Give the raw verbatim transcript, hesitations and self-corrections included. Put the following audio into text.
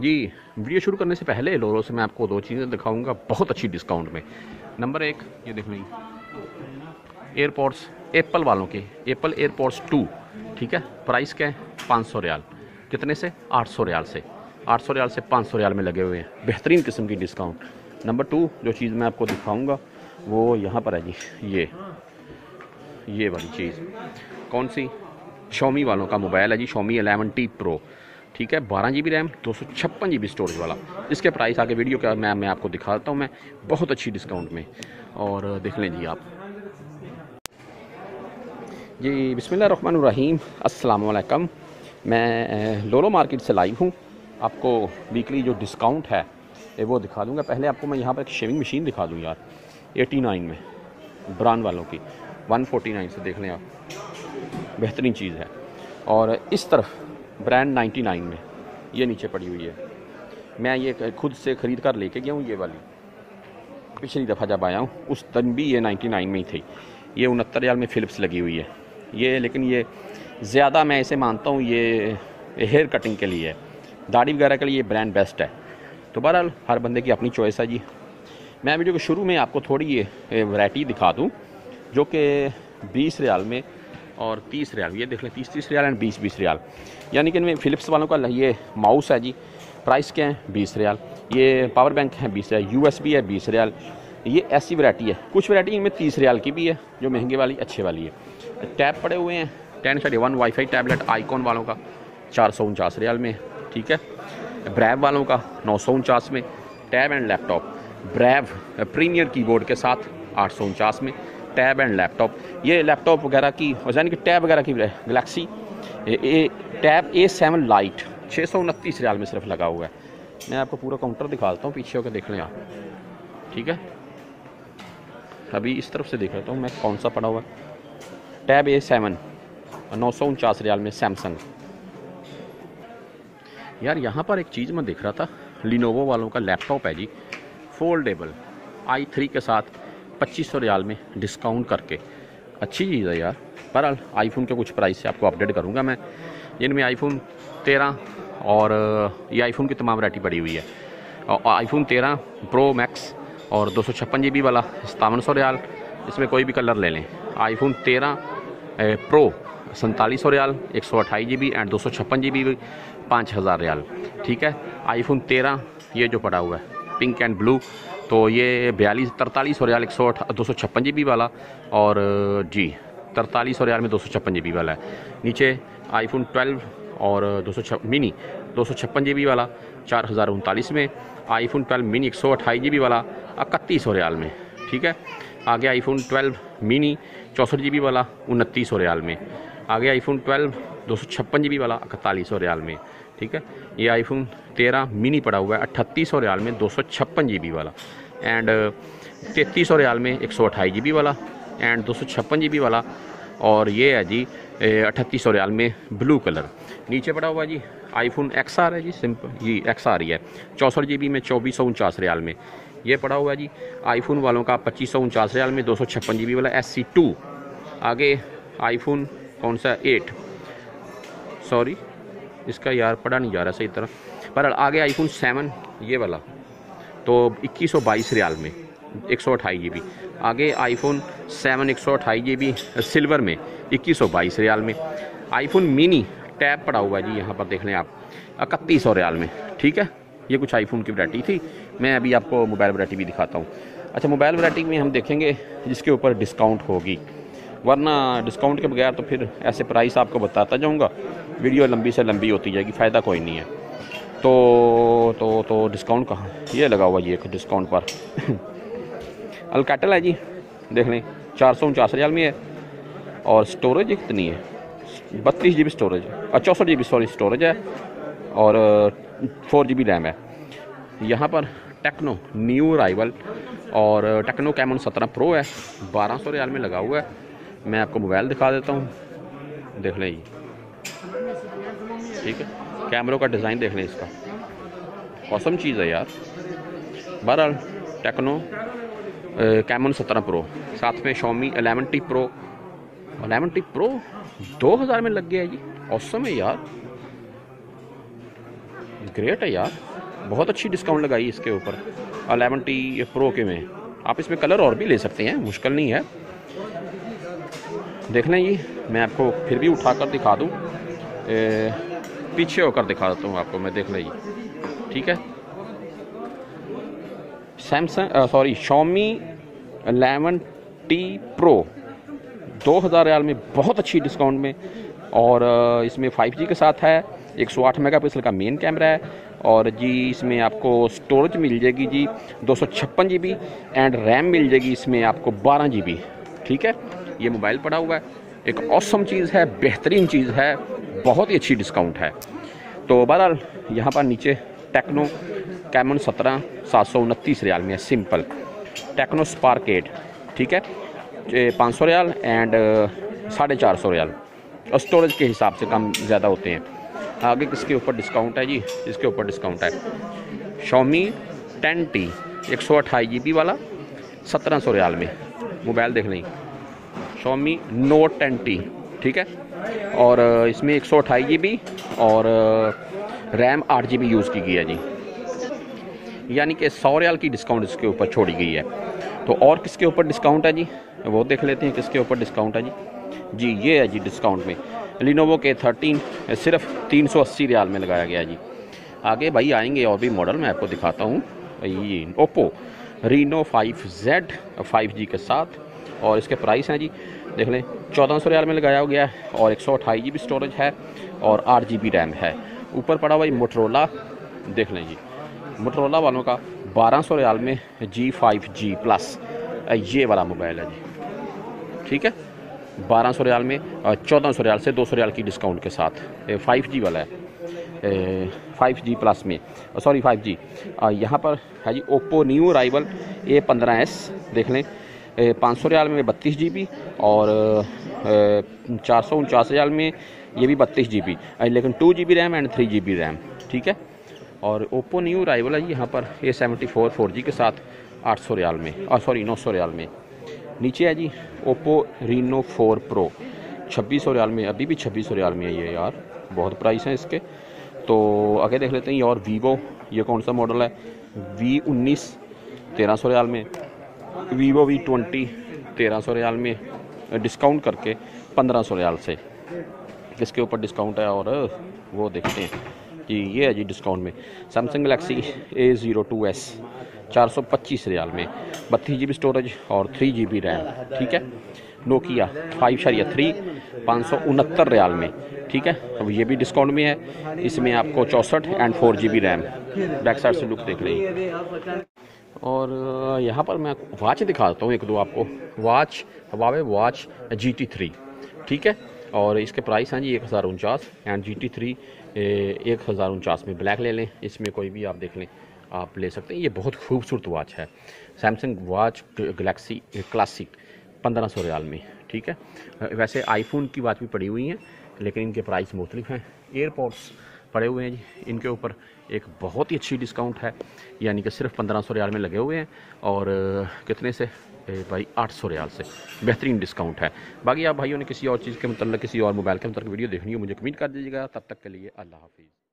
जी video शुरू करने से पहले लोरो से मैं आपको दो चीज़ें दिखाऊंगा बहुत अच्छी डिस्काउंट में। नंबर एक, ये देख लें एयरपोर्ट्स एप्पल वालों के, एप्पल एयरपोर्ट्स टू, ठीक है। प्राइस क्या है? पाँच सौ रियाल। कितने से? आठ सौ रियाल से। आठ सौ रियाल से पाँच सौ रियाल में लगे हुए हैं, बेहतरीन किस्म की डिस्काउंट। नंबर टू जो चीज़ मैं आपको दिखाऊँगा वो यहाँ पर है जी, ये ये वाली चीज़। कौन सी? Xiaomi वालों का मोबाइल है जी, Xiaomi इलेवन टी प्रो, ठीक है। बारह जी बी रैम, दो सौ छप्पन जी बी स्टोरेज वाला। इसके प्राइस आगे वीडियो का मैं मैं आपको दिखाता हूँ मैं, बहुत अच्छी डिस्काउंट में। और देख लें जी आप जी। बिस्मिल्लाह रहमान रहीम, अस्सलाम वालेकुम। मैं लोलो मार्केट से लाइव हूँ, आपको वीकली जो डिस्काउंट है वो दिखा दूँगा। पहले आपको मैं यहाँ पर एक शेविंग मशीन दिखा दूँ यार, एटी नाइन में ब्रांड वालों की, वन फोटी नाइन से, देख लें आप, बेहतरीन चीज़ है। और इस तरफ ब्रांड निन्यानवे में ये नीचे पड़ी हुई है, मैं ये खुद से ख़रीद कर लेके गया हूँ। ये वाली पिछली दफ़ा जब आया हूँ उस दिन भी ये निन्यानवे में ही थी। ये उनहत्तर रियाल में फिलिप्स लगी हुई है ये, लेकिन ये ज़्यादा मैं इसे मानता हूँ ये हेयर कटिंग के लिए, दाढ़ी वगैरह के लिए ये ब्रांड बेस्ट है। तो बहरहाल हर बंदे की अपनी चॉइस है जी। मैं वीडियो के शुरू में आपको थोड़ी ये वैरायटी दिखा दूँ जो कि बीस रियाल में और तीस रियाल, ये देख लें तीस तीस रियाल एंड बीस बीस रियाल, यानी कि इनमें फ़िलिप्स वालों का ये माउस है जी। प्राइस क्या है? बीस रियाल। ये पावर बैंक है बीस रियाल, यूएसबी है बीस रियाल। ये ऐसी वैरायटी है, कुछ वैरायटी इनमें तीस रियाल की भी है जो महंगी वाली अच्छे वाली है। टैब पड़े हुए हैं ten side one wifi tablet icon वालों का चार सौ उनचास रियाल में, ठीक है। ब्रैव वालों का नौ सौ उनचास में। Tab and laptop brave premier keyboard के साथ आठ सौ उनचास में। टैब एंड लैपटॉप, ये लैपटॉप वगैरह की, यानी कि टैब वगैरह की, Galaxy A tab A seven lite छः सौ उनतीस रियाल में सिर्फ लगा हुआ है। मैं आपको पूरा काउंटर दिखा देता हूँ, पीछे होकर देख लें आप, ठीक है। अभी इस तरफ से देख लेता हूँ मैं कौन सा पड़ा हुआ है। टैब ए सेवन नौ सौ उनचास रियाल में। सैमसंग यार, यहाँ पर एक चीज़ मैं देख रहा था, लिनोवो वालों का लैपटॉप है जी फोल्डेबल आई थ्री के साथ पच्चीस सौ रियाल में डिस्काउंट करके, अच्छी चीज़ है यार। पर आईफोन के कुछ प्राइस से आपको अपडेट करूंगा मैं, जिनमें आईफोन तेरह और ये आईफोन की तमाम वैरायटी पड़ी हुई है। और आईफोन तेरह प्रो मैक्स और दो सौ छप्पन जी बी वाला सतावन सौ रियाल, इसमें कोई भी कलर ले लें। आईफोन तेरह प्रो सैंतालीस सौ रियाल, एक सौ अट्ठाईस जी बी एंड दो सौ छप्पन जी बी पाँच हज़ार रियाल, ठीक है। आईफोन तेरह ये जो पड़ा हुआ है पिंक एंड ब्लू, तो ये बयालीस तरतालीस सौ रियाल एक सौ दो सौ छप्पन जी बी वाला, और जी तरतालीस सौ रियाल में दो सौ छप्पन जी बी वाला है। नीचे आईफोन ट्वेल्व और दो सौ छप्पन मिनी दो सौ छप्पन जी बी वाला चार हज़ार उनतालीस में। आईफोन ट्वेल्व मिनी एक सौ अट्ठाईस जी बी वाला इकतीस सौ रियाल में, ठीक है। आगे आईफोन ट्वेल्व मिनी चौंसठ जी बी वाला उनतीस सौ रियाल में। आगे आईफोन ट्वेल्व दो सौ छप्पन जी बी वाला इकतालीस सौ रियाल में, ठीक है। ये आईफोन तेरह मिनी पड़ा हुआ है अट्ठतीस सौ रियाल में दो सौ छप्पन जी बी वाला, एंड तैंतीस सौ रियाल में एक सौ अट्ठाईस जी बी वाला एंड दो सौ छप्पन जी बी वाला। और ये है जी अट्ठतीस सौ रियाल में ब्लू कलर। नीचे पड़ा हुआ जी आईफोन एक्स आर है जी, सिंपल जी एक्स आर ही है चौंसठ जी बी में चौबीस सौ उनचास रियाल में। ये पड़ा हुआ जी आईफोन वालों का पच्चीस सौ उनचास रियाल में दो सौ छप्पन जी बी वाला एस सी टू। आगे आईफोन कौन सा एट, सॉरी इसका यार पड़ा नहीं जा रहा सही तरह, पर आगे आईफोन सेवन ये वाला तो इक्कीस सौ बाईस रियाल में एक सौ अट्ठाईस जी बी। आगे आईफोन सेवन एक सौ अट्ठाईस जी बी सिल्वर में इक्कीस सौ बाईस रियाल में। आईफोन मिनी टैब पड़ा हुआ है जी यहाँ पर, देख लें आप इकतीस सौ रियाल में, ठीक है। ये कुछ आईफोन की वैरायटी थी, मैं अभी आपको मोबाइल वैरायटी भी दिखाता हूँ। अच्छा, मोबाइल वैरायटी में हम देखेंगे जिसके ऊपर डिस्काउंट होगी, वरना डिस्काउंट के बगैर तो फिर ऐसे प्राइस आपको बताता जाऊँगा, वीडियो लंबी से लंबी होती जाएगी, फ़ायदा कोई नहीं है। तो तो तो डिस्काउंट कहाँ ये लगा हुआ, ये एक डिस्काउंट पर अलकैटल है जी, देख लें चार सौ उनचास रियाल में है। और स्टोरेज कितनी है? बत्तीस जी बी स्टोरेज और चौंसठ जी बी सॉरी स्टोरेज है, और फोर जी बी रैम है। यहाँ पर टेक्नो न्यू अराइवल और टेक्नो कैमन सत्रह प्रो है बारह सौ रियाल में लगा हुआ है। मैं आपको मोबाइल दिखा देता हूँ, देख लें, ठीक है। कैमरों का डिज़ाइन देख लें इसका, औसम चीज़ है यार। बहरहाल टेक्नो कैमन सत्रह प्रो, साथ में Xiaomi eleven T pro, eleven T pro दो हज़ार में लग गया जी, औसम है यार। ग्रेट है यार, बहुत अच्छी डिस्काउंट लगाई इसके ऊपर इलेवन टी प्रो के में। आप इसमें कलर और भी ले सकते हैं, मुश्किल नहीं है। देख लें ये, मैं आपको फिर भी उठा कर दिखा दूँ, पीछे होकर दिखा देता हूँ आपको मैं, देख लें ये, ठीक है। Samsung sorry Xiaomi eleven T pro दो हज़ार रियाल में बहुत अच्छी डिस्काउंट में, और इसमें फाइव जी के साथ है, एक सौ आठ मेगापिक्सल का मेन कैमरा है, और जी इसमें आपको स्टोरेज मिल जाएगी जी दो सौ छप्पन जी बी एंड रैम मिल जाएगी इसमें आपको बारह जी बी, ठीक है। ये मोबाइल पड़ा हुआ है, एक ऑसम चीज़ है, बेहतरीन चीज़ है, बहुत ही अच्छी डिस्काउंट है। तो बहरहाल यहाँ पर नीचे टेक्नो कैमन सत्रह सात सौ उनतीस रियाल में है, सिंपल टेक्नो स्पार्क एट, ठीक है, पाँच सौ रियाल एंड साढ़े चार सौ रियाल, और स्टोरेज के हिसाब से कम ज़्यादा होते हैं। आगे किसके ऊपर डिस्काउंट है जी, इसके ऊपर डिस्काउंट है Xiaomi टेन टी एक सौ अट्ठाईस जी बी वाला सत्रह सौ रियाल में मोबाइल। देख लें Xiaomi Note टेन टी, ठीक है, और इसमें एक सौ अट्ठाईस जी बी और रैम आठ जी बी यूज़ की गई है जी, यानी कि सौ रियाल की डिस्काउंट इसके ऊपर छोड़ी गई है। तो और किसके ऊपर डिस्काउंट है जी, वो देख लेते हैं किसके ऊपर डिस्काउंट है जी। जी ये है जी डिस्काउंट में Lenovo के थर्टीन सिर्फ तीन सौ अस्सी रियाल में लगाया गया जी। आगे भाई आएंगे और भी मॉडल, मैं आपको दिखाता हूँ ये Oppo Reno five Z five G के साथ, और इसके प्राइस हैं जी, देख लें चौदह सौ रियाल में लगाया गया है, और एक सौ अट्ठाईस जी बी स्टोरेज है और आठ जी बी रैम है। ऊपर पड़ा हुआ ये Motorola, देख लें जी, Motorola वालों का बारह सौ रियाल में जी फाइव जी प्लस ये वाला मोबाइल है जी, ठीक है, बारह सौ रियाल में, चौदह सौ रियाल से दो सौ रियाल की डिस्काउंट के साथ फाइव जी वाला है, फाइव जी प्लस में, सॉरी फाइव जी। यहाँ पर है जी Oppo न्यू अराइवल ए पंद्रह एस, देख लें पाँच सौ रियाल में बत्तीस जी बी और चार सौ उनचास रियाल में ये भी बत्तीस जी बी लेकिन two G B RAM and three G B RAM, ठीक है। और Oppo न्यू अराइवल है जी यहाँ पर A seventy four four G के साथ आठ सौ रियाल में, सॉरी नौ सौ रियाल में। नीचे है जी Oppo Reno फोर प्रो छब्बीस सौ रियाल में, अभी भी छब्बीस सौ रियाल में है ये यार, बहुत प्राइस हैं इसके। तो आगे देख लेते हैं, और Vivo, ये कौन सा मॉडल है, वी नाइनटीन तेरह सौ रियाल में, Vivo वी ट्वेंटी तेरह सौ रियाल में डिस्काउंट करके पंद्रह सौ रियाल से, इसके ऊपर डिस्काउंट है। और वो देखते हैं कि ये है जी डिस्काउंट में Samsung Galaxy A zero two S चार सौ पच्चीस रियाल में, बत्तीस जी बी स्टोरेज और थ्री जी बी रैम, ठीक है। नोकिया फाइव शरिया थ्री पाँच सौ उनहत्तर रियाल में, ठीक है, अब ये भी डिस्काउंट में है, इसमें आपको चौंसठ and four G B RAM. Back side से लुक देख लेंगे, और यहाँ पर मैं वॉच दिखा देता हूँ एक दो आपको, watch Huawei watch G T three, ठीक है, और इसके प्राइस हैं जी एक हज़ार उनचास एंड जी टी थ्री एक हज़ार उनचास में, ब्लैक ले लें, इसमें कोई भी आप देख लें आप ले सकते हैं। ये बहुत खूबसूरत वॉच है Samsung वॉच गलेक्सी क्लासिक पंद्रह सौ रियाल में, ठीक है। वैसे आईफोन की वॉच भी पड़ी हुई हैं, लेकिन इनके प्राइस मुख्तलिफ हैं। एयरपोर्ट्स पड़े हुए हैं जी, इनके ऊपर एक बहुत ही अच्छी डिस्काउंट है, यानी कि सिर्फ पंद्रह सौ रियाल में लगे हुए हैं, और कितने से भाई आठ सौ रियाल से, बेहतरीन डिस्काउंट है। बाकी आप भाइयों ने किसी और चीज़ के मतलब किसी और मोबाइल के मतलब वीडियो देखनी हो, मुझे कमेंट कर दीजिएगा। तब तक के लिए अल्लाह हाफिज़।